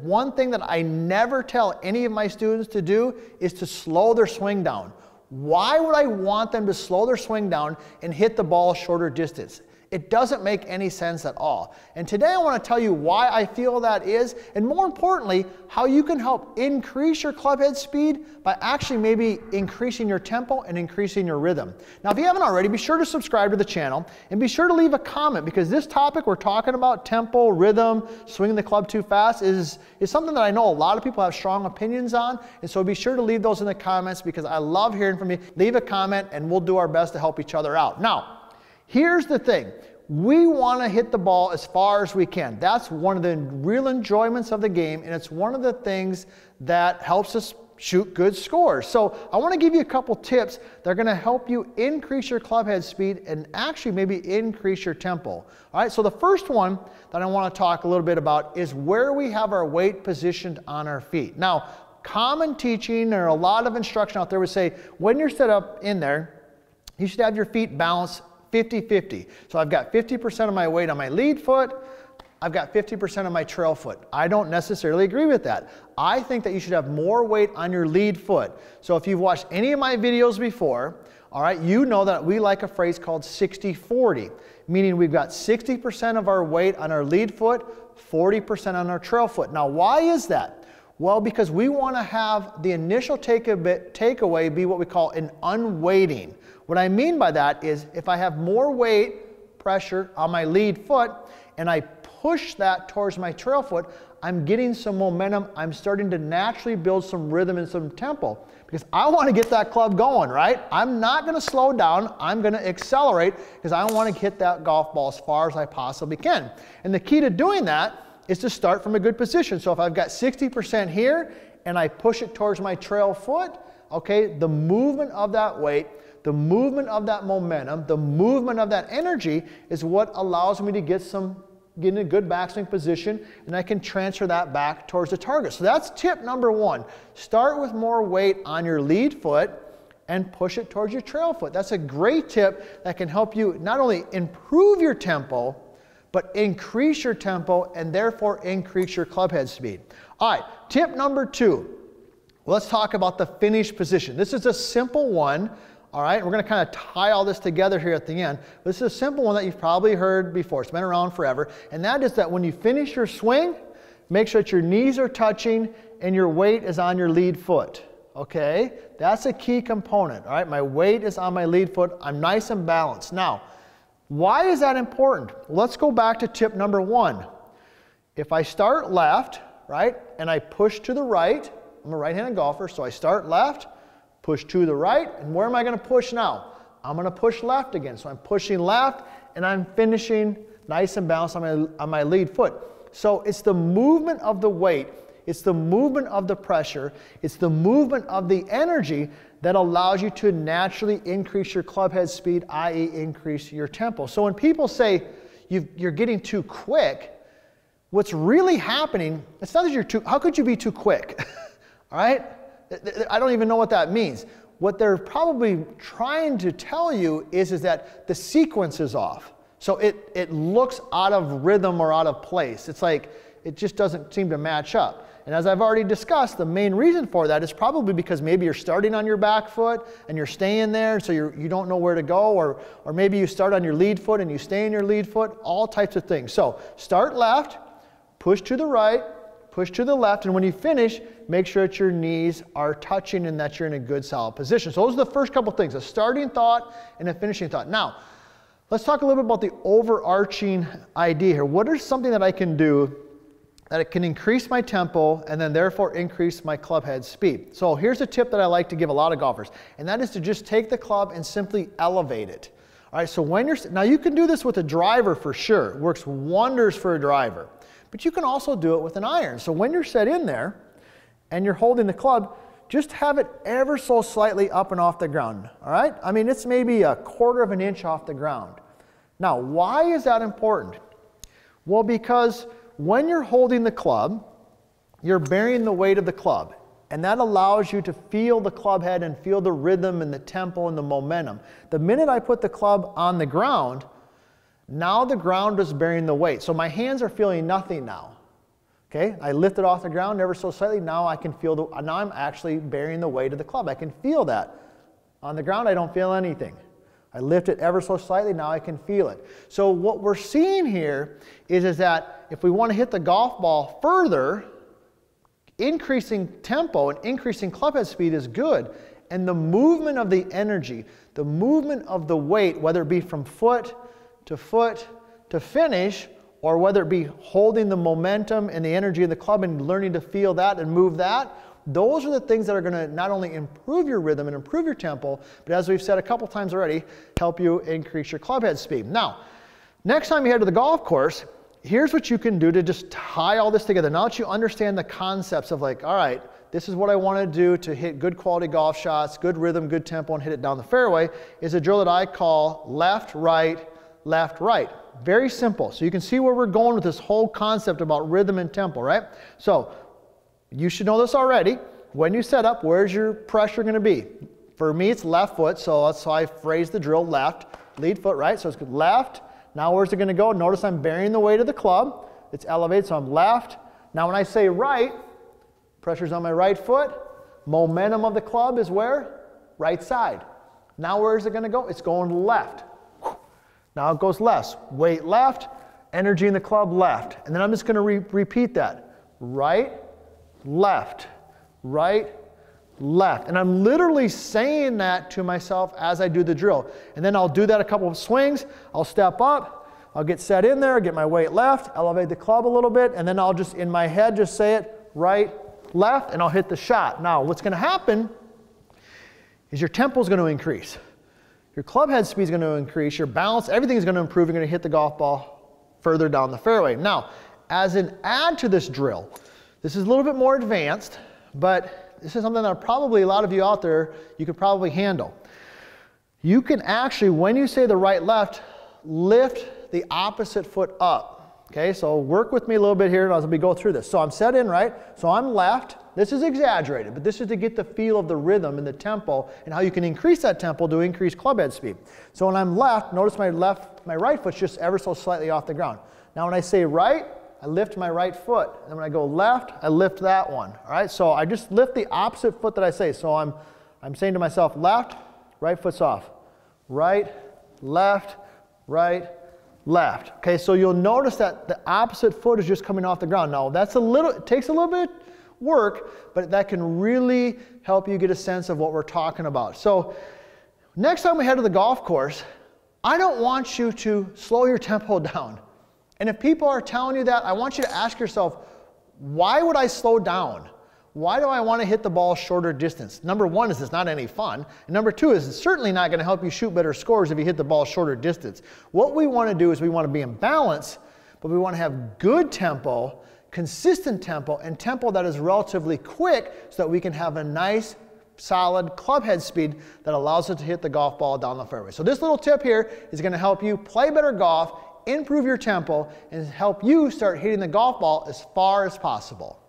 One thing that I never tell any of my students to do is to slow their swing down. Why would I want them to slow their swing down and hit the ball shorter distance? It doesn't make any sense at all. And today I want to tell you why I feel that is, and more importantly, how you can help increase your club head speed by actually maybe increasing your tempo and increasing your rhythm. Now, if you haven't already, be sure to subscribe to the channel and be sure to leave a comment, because this topic we're talking about, tempo, rhythm, swinging the club too fast, is something that I know a lot of people have strong opinions on. And so be sure to leave those in the comments, because I love hearing from you. Leave a comment and we'll do our best to help each other out. Now, here's the thing, we want to hit the ball as far as we can. That's one of the real enjoyments of the game, and it's one of the things that helps us shoot good scores. So I want to give you a couple tips that are going to help you increase your club head speed and actually maybe increase your tempo. All right, so the first one that I want to talk a little bit about is where we have our weight positioned on our feet. Now, common teaching or a lot of instruction out there would say, when you're set up in there, you should have your feet balanced 50-50. So I've got 50% of my weight on my lead foot, I've got 50% of my trail foot. I don't necessarily agree with that. I think that you should have more weight on your lead foot. So if you've watched any of my videos before, all right, you know that we like a phrase called 60-40, meaning we've got 60% of our weight on our lead foot, 40% on our trail foot. Now, why is that? Well, because we want to have the initial takeaway be what we call an unweighting. What I mean by that is if I have more weight pressure on my lead foot and I push that towards my trail foot, I'm getting some momentum. I'm starting to naturally build some rhythm and some tempo, because I want to get that club going, right? I'm not going to slow down. I'm going to accelerate, because I want to hit that golf ball as far as I possibly can. And the key to doing that is to start from a good position. So if I've got 60% here and I push it towards my trail foot, okay, the movement of that weight, the movement of that momentum, the movement of that energy is what allows me to get in a good backswing position, and I can transfer that back towards the target. So that's tip number one. Start with more weight on your lead foot and push it towards your trail foot. That's a great tip that can help you not only improve your tempo, but increase your tempo and therefore increase your club head speed. All right, tip number two, let's talk about the finish position. This is a simple one, all right? We're gonna kind of tie all this together here at the end. This is a simple one that you've probably heard before. It's been around forever. And that is that when you finish your swing, make sure that your knees are touching and your weight is on your lead foot, okay? That's a key component, all right? My weight is on my lead foot. I'm nice and balanced. Now, why is that important? Let's go back to tip number one. If I start left, right, and I push to the right, I'm a right-handed golfer, so I start left, push to the right, and where am I gonna push now? I'm gonna push left again. So I'm pushing left, and I'm finishing nice and balanced on my lead foot. So it's the movement of the weight, it's the movement of the pressure, it's the movement of the energy that allows you to naturally increase your club head speed, i.e. increase your tempo. So when people say you're getting too quick, what's really happening, it's not that you're too, how could you be too quick? All right? I don't even know what that means. What they're probably trying to tell you is that the sequence is off. So it looks out of rhythm or out of place. It's like, it just doesn't seem to match up. And as I've already discussed, the main reason for that is probably because maybe you're starting on your back foot and you're staying there, so you don't know where to go, or maybe you start on your lead foot and you stay in your lead foot, all types of things. So start left, push to the right, push to the left, and when you finish, make sure that your knees are touching and that you're in a good solid position. So those are the first couple things, a starting thought and a finishing thought. Now, let's talk a little bit about the overarching idea here. What is something that I can do that it can increase my tempo and then therefore increase my club head speed? So here's a tip that I like to give a lot of golfers, and that is to just take the club and simply elevate it. All right, so when you're, now you can do this with a driver for sure. It works wonders for a driver, but you can also do it with an iron. So when you're set in there and you're holding the club, just have it ever so slightly up and off the ground, all right? I mean, it's maybe a quarter of an inch off the ground. Now, why is that important? Well, because when you're holding the club, you're bearing the weight of the club, and that allows you to feel the club head and feel the rhythm and the tempo and the momentum. The minute I put the club on the ground, now the ground is bearing the weight. So my hands are feeling nothing now. Okay, I lift it off the ground ever so slightly. Now I can feel now I'm actually bearing the weight of the club. I can feel that. On the ground, I don't feel anything. I lift it ever so slightly, now I can feel it. So what we're seeing here is that if we want to hit the golf ball further, increasing tempo and increasing club head speed is good. And the movement of the energy, the movement of the weight, whether it be from foot to finish, or whether it be holding the momentum and the energy of the club and learning to feel that and move that, those are the things that are going to not only improve your rhythm and improve your tempo, but as we've said a couple times already, help you increase your club head speed. Now, next time you head to the golf course, here's what you can do to just tie all this together. Now that you understand the concepts of like, all right, this is what I want to do to hit good quality golf shots, good rhythm, good tempo, and hit it down the fairway, is a drill that I call left, right, left, right. Very simple. So you can see where we're going with this whole concept about rhythm and tempo, right? So you should know this already. When you set up, where's your pressure going to be? For me, it's left foot, so that's how I phrase the drill, left, lead foot, right? So it's left. Now where's it going to go? Notice I'm bearing the weight of the club. It's elevated, so I'm left. Now when I say right, pressure's on my right foot. Momentum of the club is where? Right side. Now where's it going to go? It's going left. Now it goes left, weight left, energy in the club left. And then I'm just going to repeat that. Right, left, right, left. And I'm literally saying that to myself as I do the drill. And then I'll do that a couple of swings. I'll step up, I'll get set in there, get my weight left, elevate the club a little bit, and then I'll just in my head just say it right, left, and I'll hit the shot. Now what's going to happen is your tempo is going to increase. Your club head speed is going to increase, your balance, everything is going to improve, you're going to hit the golf ball further down the fairway. Now, as an add to this drill, this is a little bit more advanced, but this is something that probably a lot of you out there, you could probably handle. You can actually, when you say the right left, lift the opposite foot up. Okay, so work with me a little bit here as we go through this. So I'm set in right, so I'm left. This is exaggerated, but this is to get the feel of the rhythm and the tempo and how you can increase that tempo to increase club head speed. So when I'm left, notice my right foot's just ever so slightly off the ground. Now when I say right, I lift my right foot. And when I go left, I lift that one. All right, so I just lift the opposite foot that I say. So I'm saying to myself, left, right foot's off. Right, left, right, left. Okay, so you'll notice that the opposite foot is just coming off the ground. Now that's it takes a little bit work, but that can really help you get a sense of what we're talking about. So next time we head to the golf course, I don't want you to slow your tempo down. And if people are telling you that, I want you to ask yourself, why would I slow down? Why do I want to hit the ball shorter distance? Number one is it's not any fun. And number two is it's certainly not going to help you shoot better scores if you hit the ball shorter distance. What we want to do is we want to be in balance, but we want to have good tempo, consistent tempo, and tempo that is relatively quick so that we can have a nice, solid club head speed that allows us to hit the golf ball down the fairway. So this little tip here is going to help you play better golf, improve your tempo, and help you start hitting the golf ball as far as possible.